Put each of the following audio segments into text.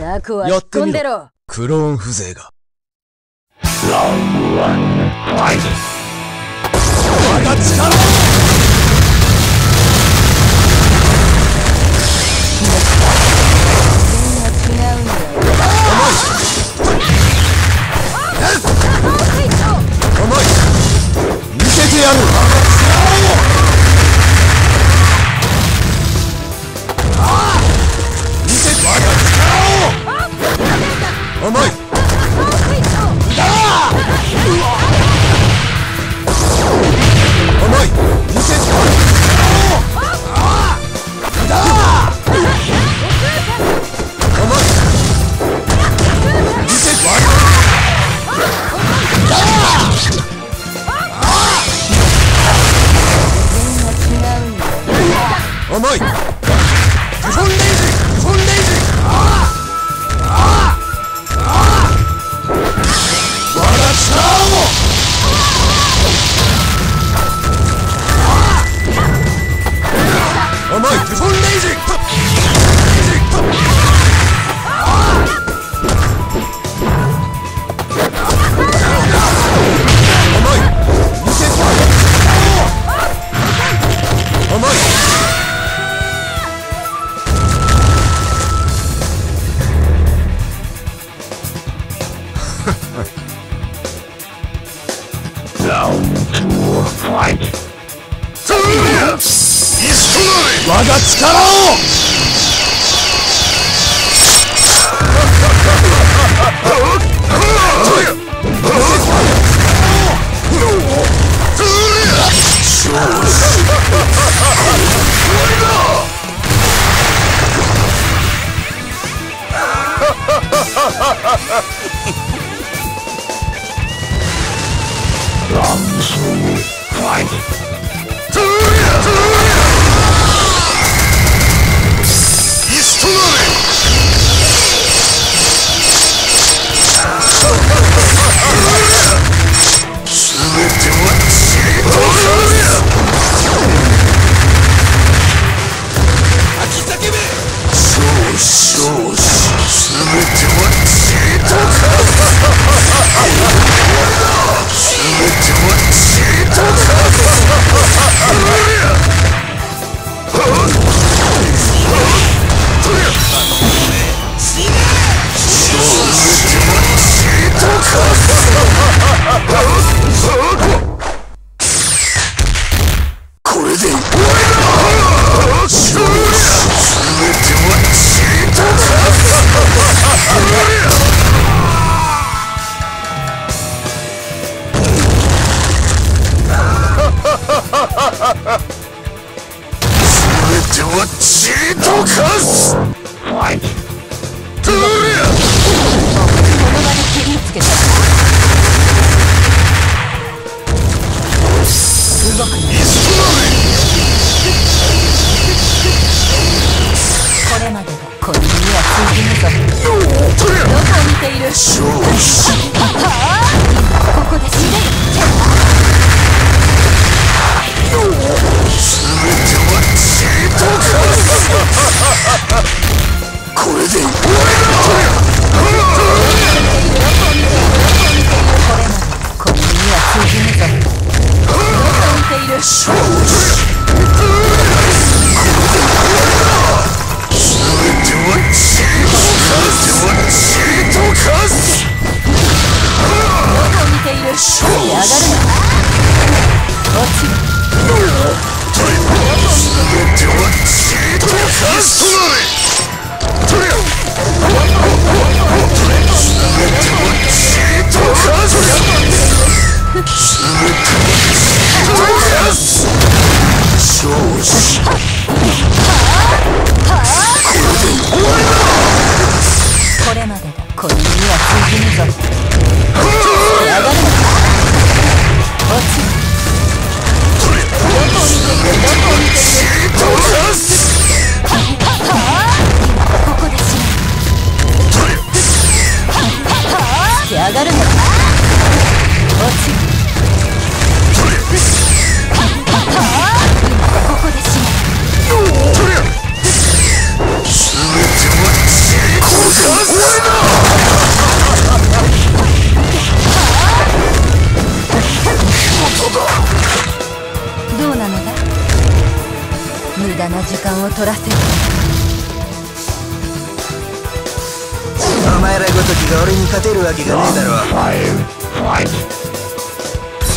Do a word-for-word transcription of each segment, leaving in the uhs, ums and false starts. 策は引っ込んでろ。クローン風情が。ラウンドワンファイト。また力を。 ここで死ね。取らせる。お前らごときが俺に勝てるわけがねえだろ。突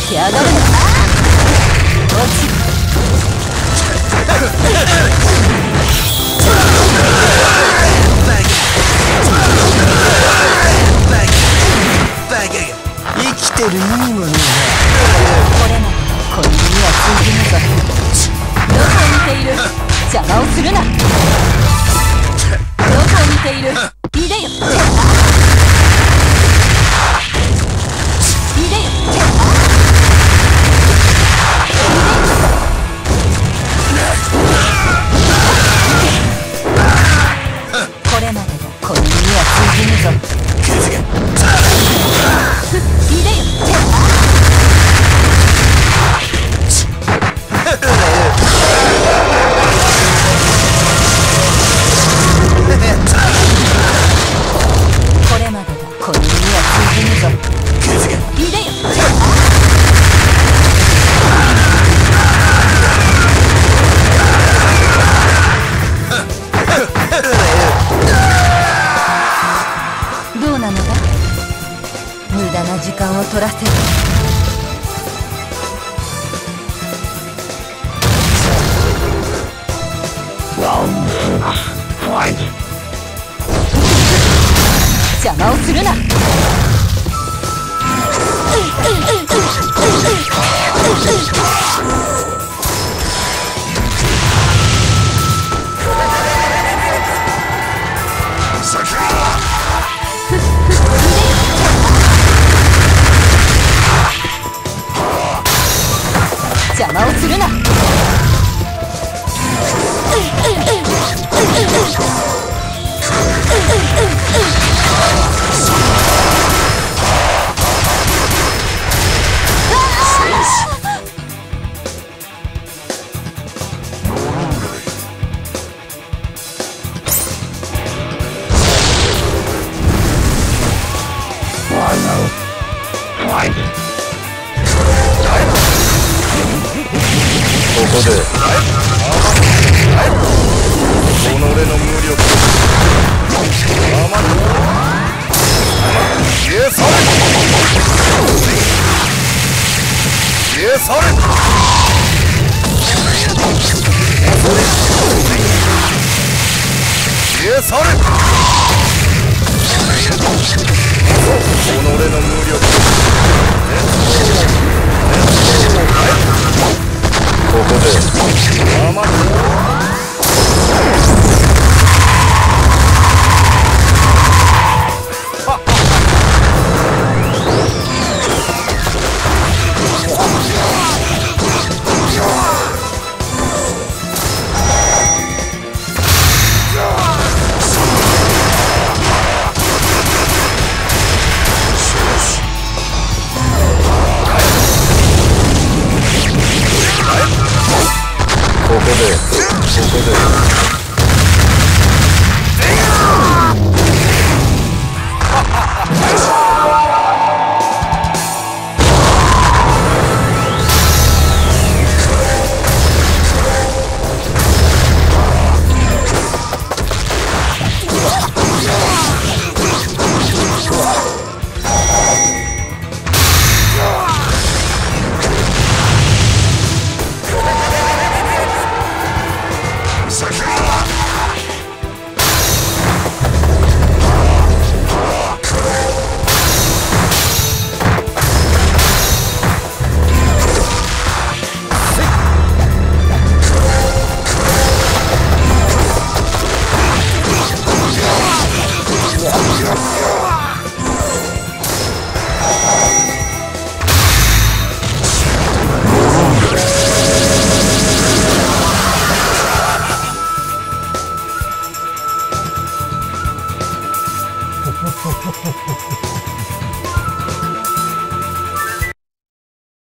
き上がるのか。バカバカバカバカ、生きてる意味もねえな。これもこいつには通じなかった。 邪魔をするな。どこを見ている。いでよ。いでよ。これまでのこいつには通じぬぞ。いでよ。 取らせる。邪魔をするな。邪魔をするな。ここで